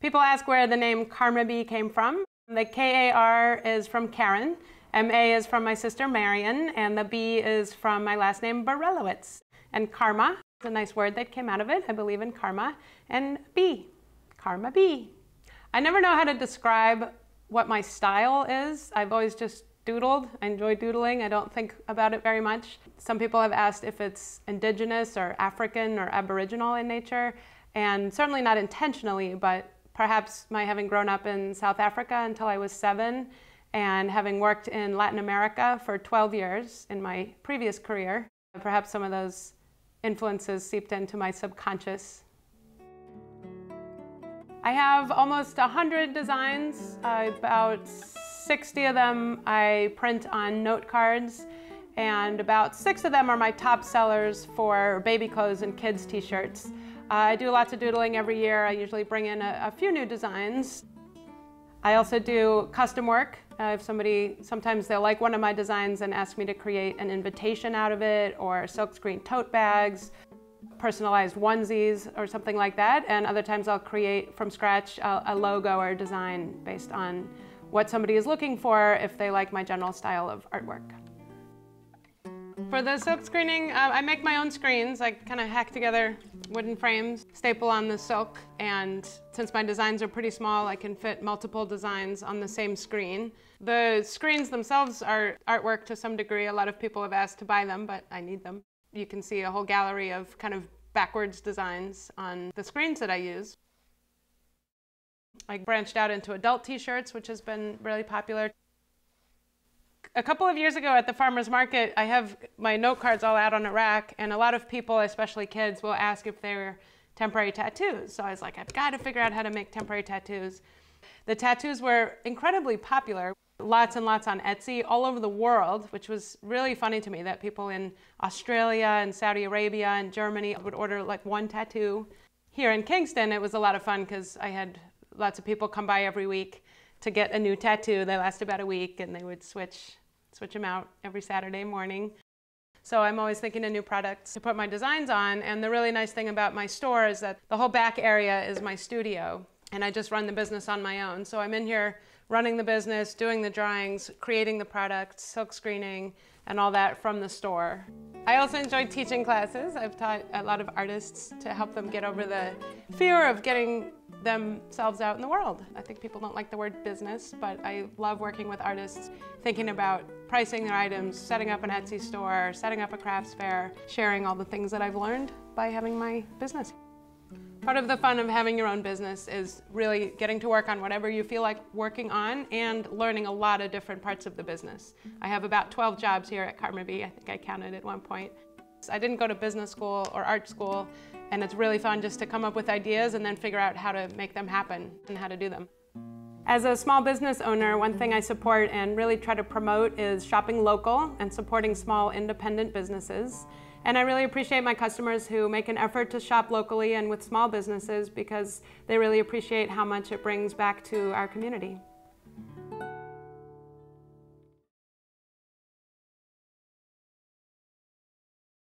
People ask where the name Karma Bee came from. The K-A-R is from Karen, M-A is from my sister Marion, and the B is from my last name Borelowitz. And karma, it's a nice word that came out of it. I believe in karma. And bee, Karma Bee. I never know how to describe what my style is. I've always just doodled. I enjoy doodling. I don't think about it very much. Some people have asked if it's indigenous or African or Aboriginal in nature, and certainly not intentionally, but perhaps my having grown up in South Africa until I was 7 and having worked in Latin America for 12 years in my previous career, perhaps some of those influences seeped into my subconscious. I have almost 100 designs, about 60 of them I print on note cards, and about 6 of them are my top sellers for baby clothes and kids t-shirts. I do lots of doodling every year. I usually bring in a few new designs. I also do custom work. If somebody, sometimes they'll like one of my designs and ask me to create an invitation out of it, or silkscreen tote bags, personalized onesies or something like that, and other times I'll create from scratch a logo or a design based on what somebody is looking for if they like my general style of artwork. For the silk screening, I make my own screens. I kind of hack together wooden frames, staple on the silk, and since my designs are pretty small, I can fit multiple designs on the same screen. The screens themselves are artwork to some degree. A lot of people have asked to buy them, but I need them. You can see a whole gallery of kind of backwards designs on the screens that I use. I branched out into adult t-shirts, which has been really popular. A couple of years ago at the farmer's market, I have my note cards all out on a rack, and a lot of people, especially kids, will ask if they're temporary tattoos. So I was like, I've got to figure out how to make temporary tattoos. The tattoos were incredibly popular. Lots and lots on Etsy all over the world, which was really funny to me that people in Australia and Saudi Arabia and Germany would order like one tattoo. Here in Kingston, it was a lot of fun because I had lots of people come by every week to get a new tattoo. They last about a week, and they would switch them out every Saturday morning. So I'm always thinking of new products to put my designs on. And the really nice thing about my store is that the whole back area is my studio, and I just run the business on my own. So I'm in here running the business, doing the drawings, creating the products, silk screening, and all that from the store. I also enjoy teaching classes. I've taught a lot of artists to help them get over the fear of getting themselves out in the world. I think people don't like the word business, but I love working with artists, thinking about pricing their items, setting up an Etsy store, setting up a crafts fair, sharing all the things that I've learned by having my business. Part of the fun of having your own business is really getting to work on whatever you feel like working on and learning a lot of different parts of the business. I have about 12 jobs here at Karma Bee. I think I counted at one point. I didn't go to business school or art school, and it's really fun just to come up with ideas and then figure out how to make them happen and how to do them. As a small business owner, one thing I support and really try to promote is shopping local and supporting small independent businesses. And I really appreciate my customers who make an effort to shop locally and with small businesses, because they really appreciate how much it brings back to our community.